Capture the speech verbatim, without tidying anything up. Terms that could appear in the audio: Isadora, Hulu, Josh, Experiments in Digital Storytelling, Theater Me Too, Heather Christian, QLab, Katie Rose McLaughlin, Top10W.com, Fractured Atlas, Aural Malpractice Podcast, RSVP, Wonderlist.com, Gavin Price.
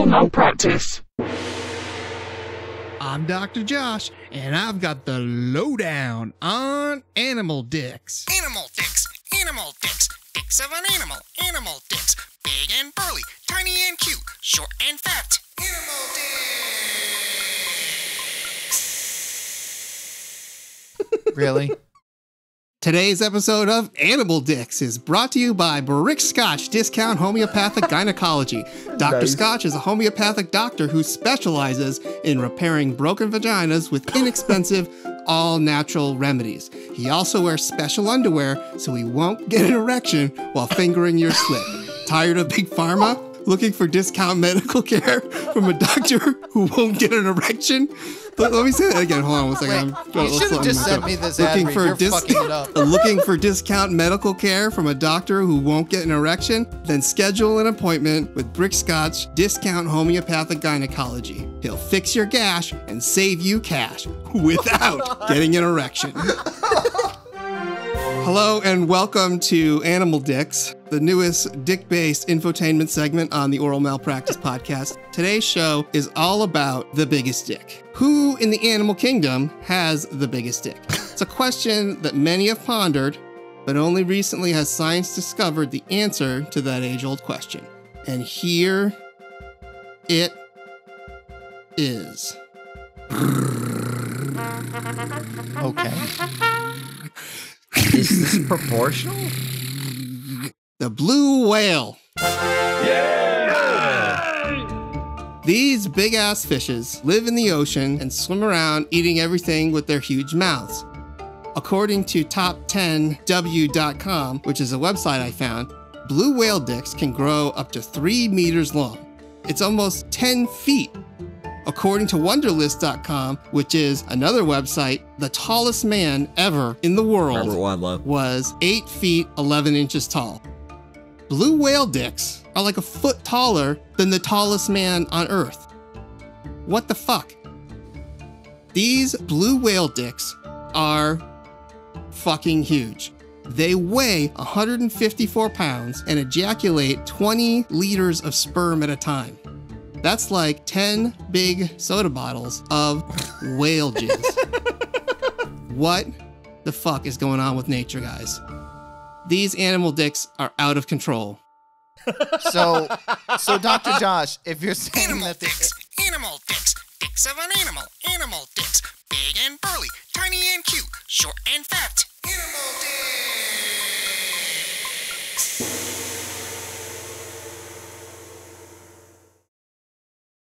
Aural Malpractice. I'm Doctor Josh, and I've got the lowdown on animal dicks. Animal dicks, animal dicks, dicks of an animal, animal dicks, big and burly, tiny and cute, short and fat, animal dicks. Really? Today's episode of Animal Dicks is brought to you by Brick Scotch Discount Homeopathic Gynecology. Doctor Nice. Scotch is a homeopathic doctor who specializes in repairing broken vaginas with inexpensive, all-natural remedies. He also wears special underwear so he won't get an erection while fingering your slit. Tired of big pharma? Looking for discount medical care from a doctor who won't get an erection? Let, let me say that again. Hold on one second. Wait, you should have just sent me this ad read. You're fucking it up. Looking for discount medical care from a doctor who won't get an erection? Then schedule an appointment with Brick Scotch Discount Homeopathic Gynecology. He'll fix your gash and save you cash without getting an erection. Hello and welcome to Animal Dicks, the newest dick-based infotainment segment on the Aural Malpractice Podcast. Today's show is all about the biggest dick. Who in the animal kingdom has the biggest dick? It's a question that many have pondered, but only recently has science discovered the answer to that age-old question. And here it is. Okay. Is this proportional? The blue whale. Yeah! These big-ass fishes live in the ocean and swim around eating everything with their huge mouths. According to top ten W dot com, which is a website I found, blue whale dicks can grow up to three meters long. It's almost ten feet. According to Wonderlist dot com, which is another website, the tallest man ever in the world was eight feet, eleven inches tall. Blue whale dicks are like a foot taller than the tallest man on Earth. What the fuck? These blue whale dicks are fucking huge. They weigh one hundred fifty-four pounds and ejaculate twenty liters of sperm at a time. That's like ten big soda bottles of whale jizz. What the fuck is going on with nature, guys? These animal dicks are out of control. So, so Doctor Josh, if you're saying animal that dicks, the, animal dicks, dicks of an animal, animal dicks, big and burly, tiny and cute, short and fat, animal dicks.